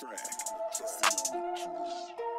track.